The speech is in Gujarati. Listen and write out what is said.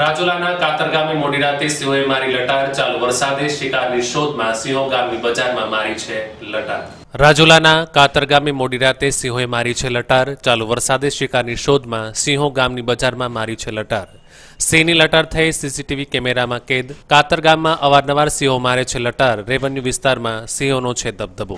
રાજુલાના કાતર ગામે મોડી રાતે સિંહોએ મારી લટાર, ચાલુ વરસાદે શિકારની શોધમાં સિંહો ગામની બજારમાં મારી છે લટાર। રાજુલાના કાતર ગામે મોડી રાતે સિંહોએ મારી છે લટાર, ચાલુ વરસાદે શિકારની શોધમાં સિંહો ગામની બજારમાં મારી છે લટાર। સિંહની લટાર થઈ સીસીટીવી કેમેરામાં કેદ। કાતર ગામમાં અવારનવાર સિંહો મારે છે લટાર, રેવન્યુ વિસ્તારમાં સિંહોનો છે દબદબો।